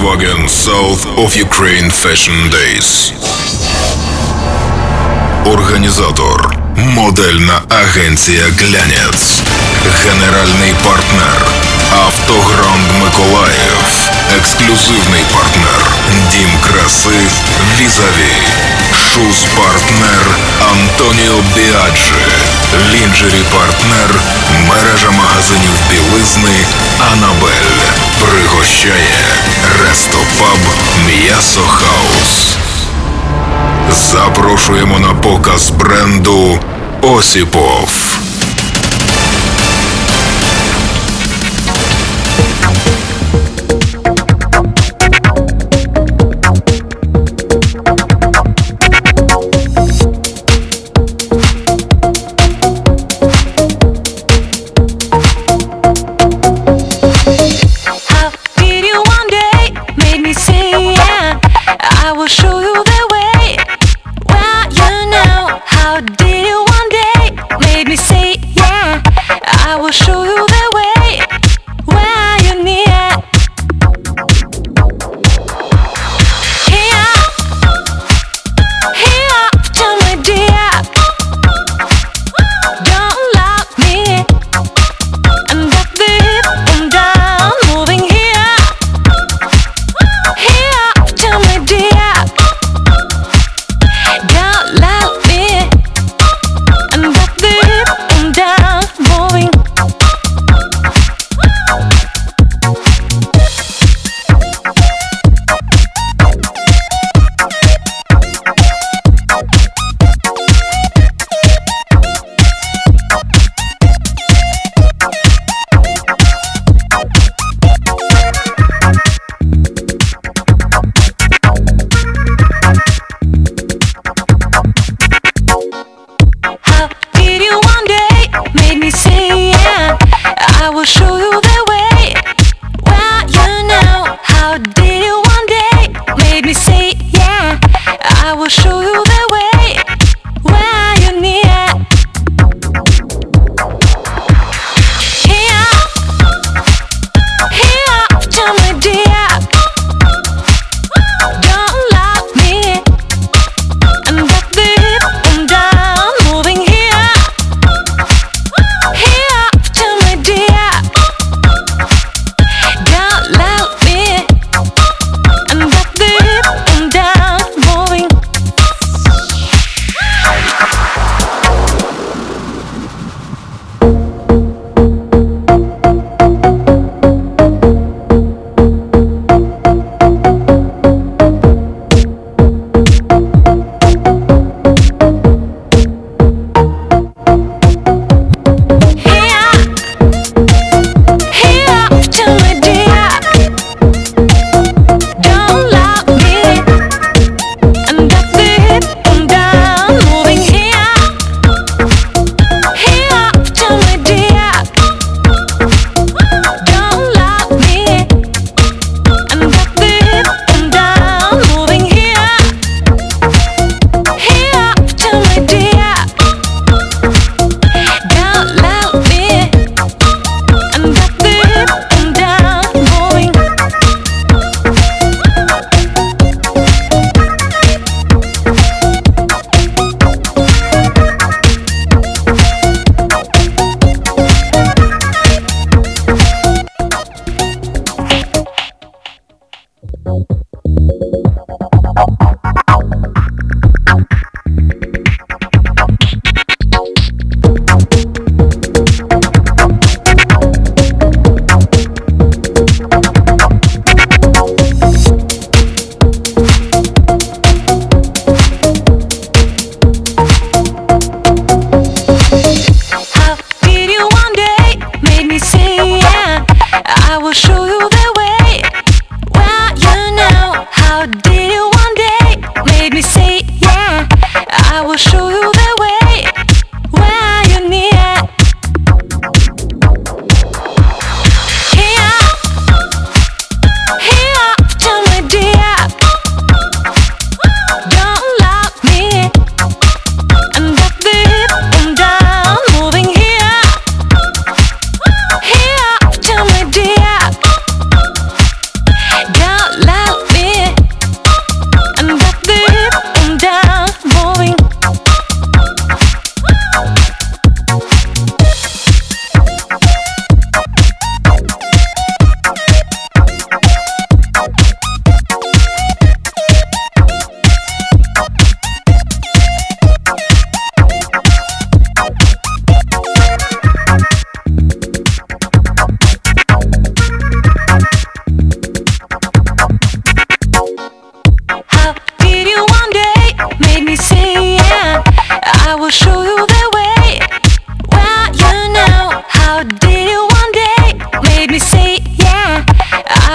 Volkswagen South of Ukraine Fashion Days. Організатор модельна агенція «Глянец», генеральний партнер «Автогранд Миколаїв», ексклюзивний партнер «Дім Краси» «Візаві», шуз-партнер «Антоніо Біаджи», лінджері-партнер мережа магазинів білизни «Анабель». Пригощає «РестоПАБ Мясохаус». Запрошуємо на показ бренду «Осипов».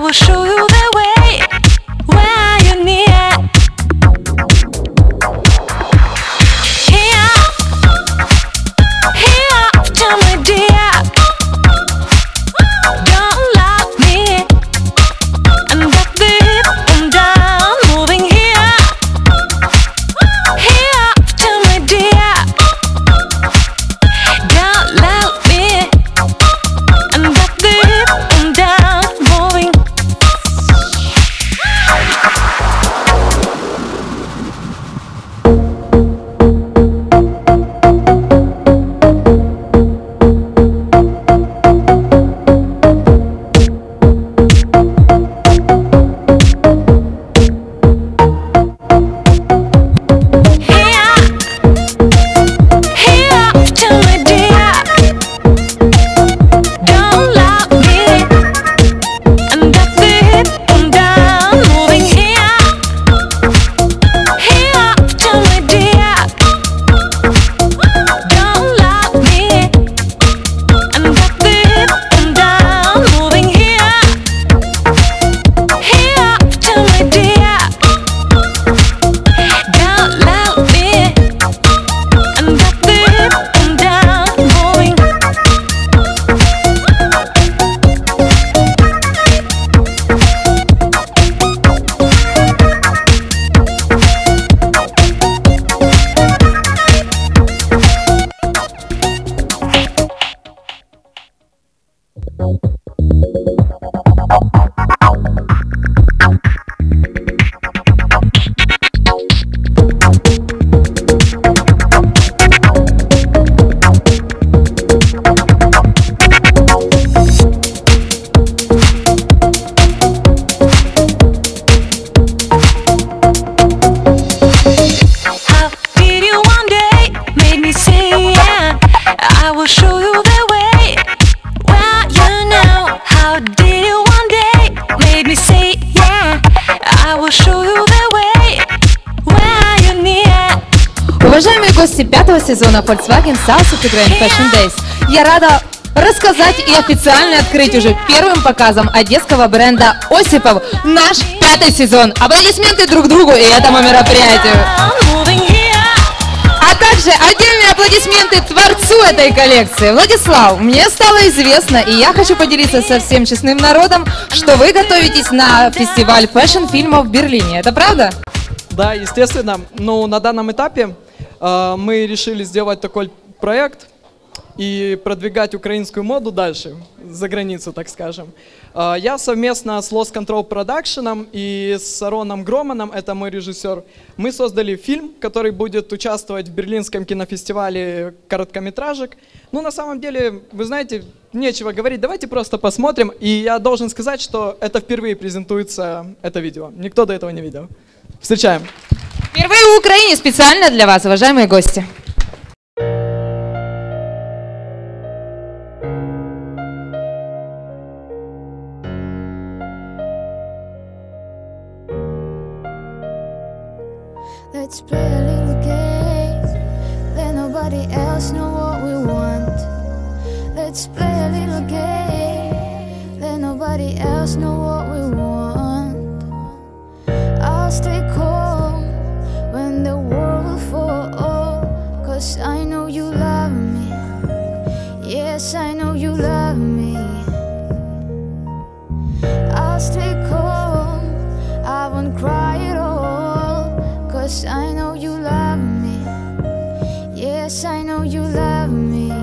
will show you the way when you're near. Here, here after my dear. Don't love me. I'm back deep and down, moving here. Here after my dear. Don't love me. I'm back deep and down, moving. Here, here after my dear. Don't love me. I'm back deep and down, moving here. Here after my dear. Don't love me. I'm back deep and down, moving here. Here after my dear. Don't love me. I'm back deep and down, moving. How did you one day made me say yeah? I will show you the way. Well, you know. How did you one day made me say yeah? I will show you the way. Well, you near. Уважаемые гости пятого сезона Volkswagen South of Ukraine Fashion Days, я рада рассказать и официально открыть уже первым показом одесского бренда Осипов наш пятый сезон. Аплодисменты друг другу и этому мероприятию. Moving here. А также отдельные аплодисменты творцу этой коллекции. Владислав, мне стало известно, и я хочу поделиться со всем честным народом, что вы готовитесь на фестиваль фэшн-фильмов в Берлине. Это правда? Да, естественно. Но на данном этапе мы решили сделать такой проект и продвигать украинскую моду дальше, за границу, так скажем. Я совместно с Lost Control Production и с Ароном Громаном, это мой режиссер, мы создали фильм, который будет участвовать в Берлинском кинофестивале короткометражек. Ну, на самом деле, вы знаете, нечего говорить, давайте просто посмотрим. И я должен сказать, что это впервые презентуется это видео. Никто до этого не видел. Встречаем. Впервые в Украине специально для вас, уважаемые гости. Let's play a little game. Let nobody else know what we want. Let's play a little game. Let nobody else know what we want. I'll stay calm when the world will fall. Oh, 'cause I know you love me. Yes, I know you love me. I'll stay calm. I won't cry at all. 'Cause I know you love me. Yes, I know you love me.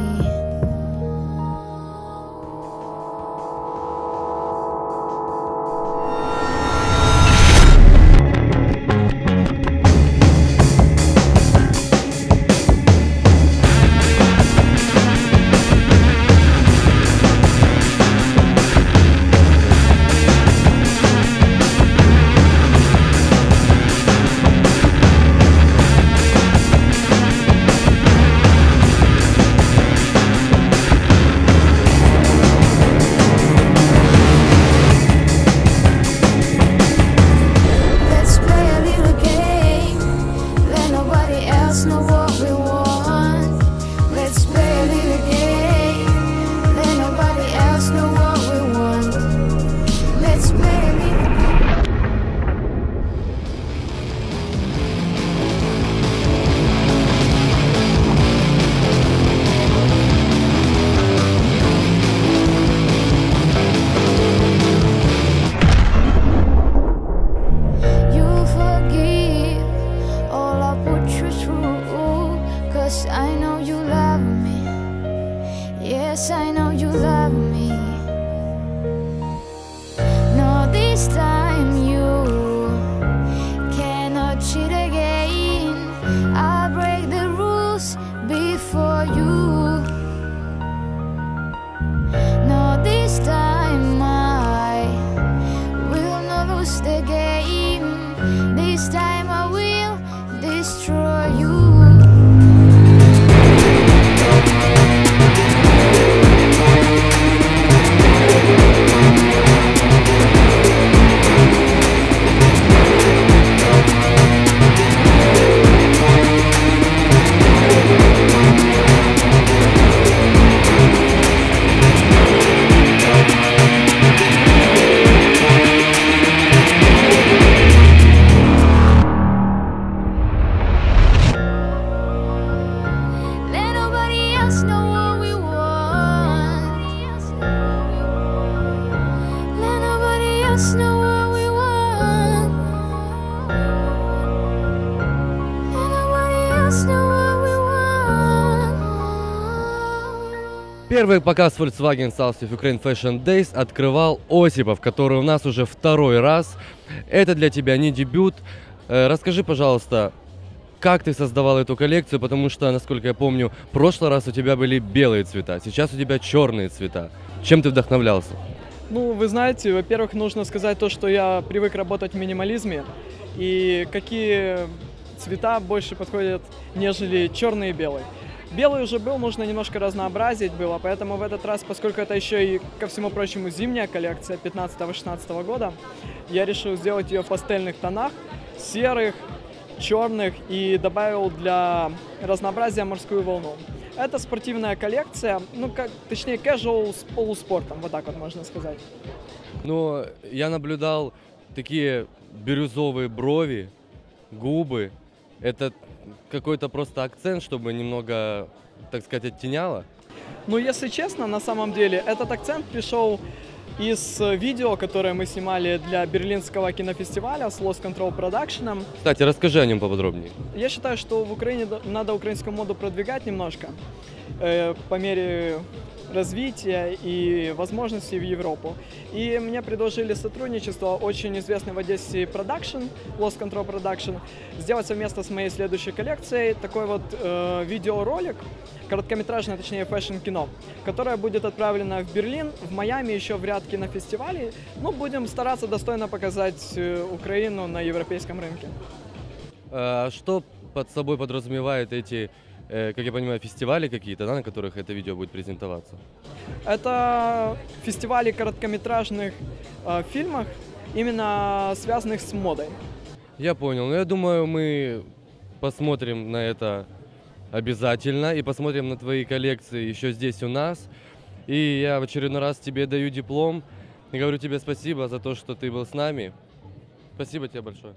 Первый показ Volkswagen South of Ukraine Fashion Days открывал Осипов, который у нас уже второй раз. Это для тебя не дебют. Расскажи, пожалуйста, как ты создавал эту коллекцию, потому что, насколько я помню, в прошлый раз у тебя были белые цвета, сейчас у тебя черные цвета. Чем ты вдохновлялся? Ну, вы знаете, во-первых, нужно сказать то, что я привык работать в минимализме, и какие цвета больше подходят, нежели черный и белый. Белый уже был, нужно немножко разнообразить было, поэтому в этот раз, поскольку это еще и, ко всему прочему, зимняя коллекция 15-16 года, я решил сделать ее в пастельных тонах, серых, черных, и добавил для разнообразия морскую волну. Это спортивная коллекция, ну, точнее, casual с полуспортом, вот так вот можно сказать. Ну, я наблюдал такие бирюзовые брови, губы, это... Какой-то просто акцент, чтобы немного, так сказать, оттеняло? Ну, если честно, на самом деле, этот акцент пришел из видео, которое мы снимали для берлинского кинофестиваля с Lost Control Production. Кстати, расскажи о нем поподробнее. Я считаю, что в Украине надо украинскую моду продвигать немножко, по мере развития и возможностей в Европу. И мне предложили сотрудничество очень известный в Одессе продакшн, Lost Control Production, сделать совместно с моей следующей коллекцией такой вот видеоролик, короткометражное, точнее, фэшн-кино, которое будет отправлено в Берлин, в Майами, еще в ряд кинофестивалей. Ну, будем стараться достойно показать Украину на европейском рынке. А что под собой подразумевает эти... Как я понимаю, фестивали какие-то, да, на которых это видео будет презентоваться? Это фестивали короткометражных фильмов, именно связанных с модой. Я понял. Но я думаю, мы посмотрим на это обязательно и посмотрим на твои коллекции еще здесь у нас. И я в очередной раз тебе даю диплом и говорю тебе спасибо за то, что ты был с нами. Спасибо тебе большое.